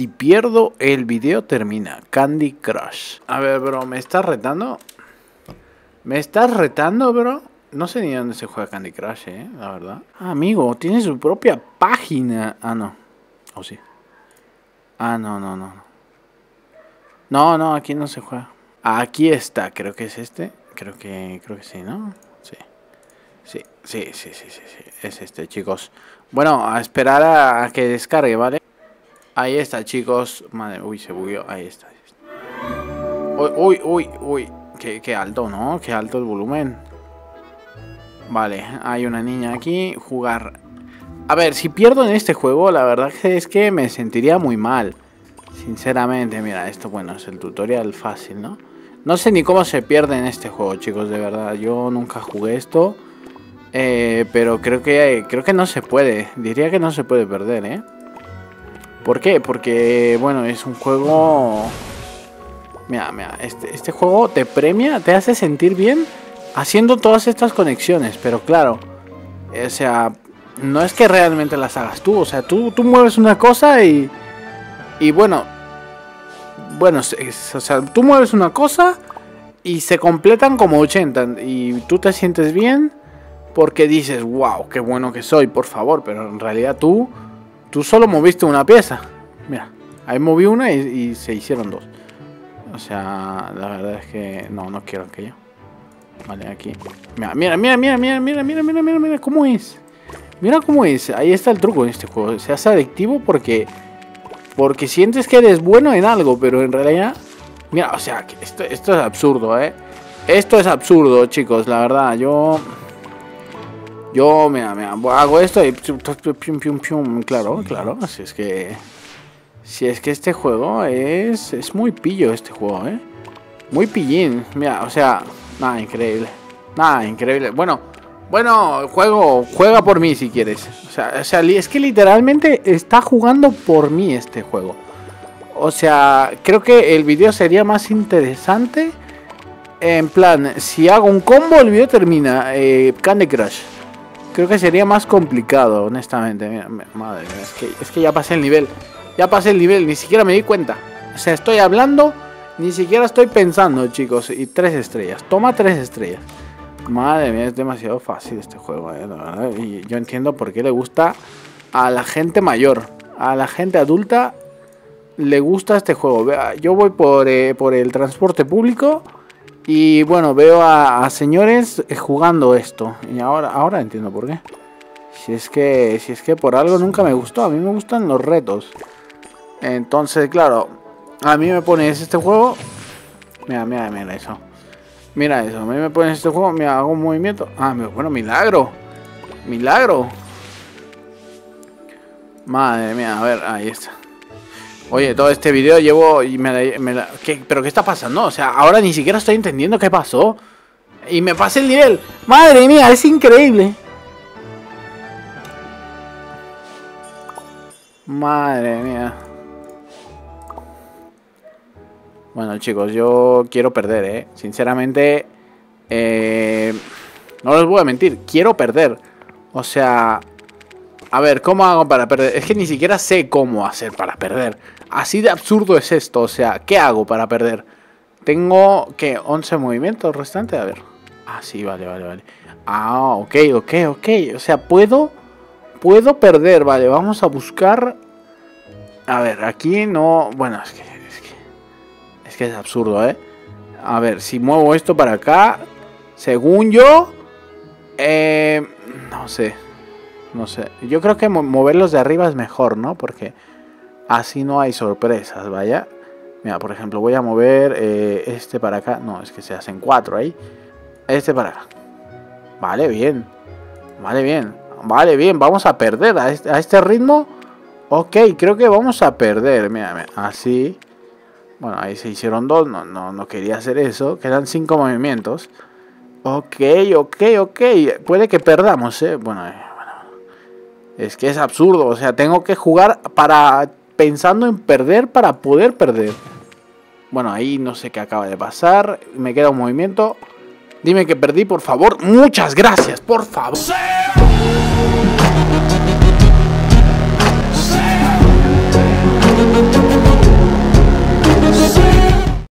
Si pierdo, el video termina. Candy Crush. A ver, bro, ¿me estás retando? ¿Me estás retando, bro? No sé ni dónde se juega Candy Crush, la verdad. Ah, amigo, tiene su propia página. Ah, no. ¿O sí? Ah, no. No, aquí no se juega. Aquí está, creo que es este. Creo que sí, ¿no? Sí. Sí. Es este, chicos. Bueno, a esperar a que descargue, ¿vale? Ahí está, chicos. Madre, uy, se bugueó. Ahí está. Uy. Qué alto, ¿no? Qué alto el volumen. Vale, hay una niña aquí. Jugar. A ver, si pierdo en este juego, la verdad es que me sentiría muy mal. Sinceramente, mira, esto, bueno, es el tutorial fácil, ¿no? No sé ni cómo se pierde en este juego, chicos, de verdad. Yo nunca jugué esto. Pero creo que no se puede. Diría que no se puede perder, ¿eh? ¿Por qué? Porque, bueno, es un juego... Mira, este juego te premia, te hace sentir bien haciendo todas estas conexiones. Pero claro, o sea, no es que realmente las hagas tú. O sea, tú mueves una cosa y bueno, o sea, tú mueves una cosa y se completan como 80. Y tú te sientes bien porque dices, wow, qué bueno que soy, por favor. Pero en realidad tú solo moviste una pieza. Mira, ahí moví una y se hicieron dos. O sea, la verdad es que no quiero aquello. Vale, aquí. Mira cómo es. Mira cómo es. Ahí está el truco en este juego. Se hace adictivo porque sientes que eres bueno en algo, pero en realidad... Mira, o sea, esto es absurdo, ¿eh? Esto es absurdo, chicos, la verdad. Yo, mira, hago esto y... Claro, así es que... Si es que este juego es muy pillo, este juego, ¿eh? Muy pillín. Mira, o sea, nada increíble. Nada increíble. Bueno, juega por mí si quieres. O sea, es que literalmente está jugando por mí este juego. O sea, creo que el video sería más interesante. En plan, si hago un combo, el video termina. Candy Crush. Creo que sería más complicado, honestamente. Mira, madre mía, es que ya pasé el nivel. Ya pasé el nivel, ni siquiera me di cuenta. O sea, estoy hablando, ni siquiera estoy pensando, chicos. Y 3 estrellas, toma 3 estrellas. Madre mía, es demasiado fácil este juego, la verdad. Y yo entiendo por qué le gusta a la gente mayor. A la gente adulta le gusta este juego. Yo voy por el transporte público y bueno, veo a señores jugando esto. Y ahora entiendo por qué. Si es que por algo nunca me gustó. A mí me gustan los retos. Entonces, claro, a mí me pones este juego. Mira eso. Mira eso, a mí me pones este juego. Mira, hago un movimiento. Ah, bueno, milagro. Madre mía, a ver, ahí está. Oye, todo este video llevo y ¿Pero qué está pasando? O sea, ahora ni siquiera estoy entendiendo qué pasó. Y me pasé el nivel. Madre mía, es increíble. Madre mía. Bueno, chicos, yo quiero perder, ¿eh? Sinceramente, no les voy a mentir, quiero perder. O sea, a ver, ¿cómo hago para perder? Es que ni siquiera sé cómo hacer para perder. Así de absurdo es esto. O sea, ¿qué hago para perder? Tengo, ¿qué? 11 movimientos restantes. A ver. Ah, sí, vale. Ah, ok. O sea, puedo perder, vale, vamos a buscar. A ver, aquí no. Bueno, es que es absurdo, ¿eh? A ver, si muevo esto para acá, según yo, no sé. Yo creo que moverlos de arriba es mejor, ¿no? Porque así no hay sorpresas, vaya. Mira, por ejemplo, voy a mover este para acá. No, es que se hacen 4 ahí. Este para acá. Vale, bien, vamos a perder a este ritmo. Ok, creo que vamos a perder. Mira, así. Bueno, ahí se hicieron 2. No quería hacer eso. Quedan 5 movimientos. Ok. Puede que perdamos, ¿eh? Bueno. Es que es absurdo. O sea, tengo que jugar pensando en perder para poder perder. Bueno, ahí no sé qué acaba de pasar. Me queda un movimiento. Dime que perdí, por favor. Muchas gracias, por favor. ¡Sí!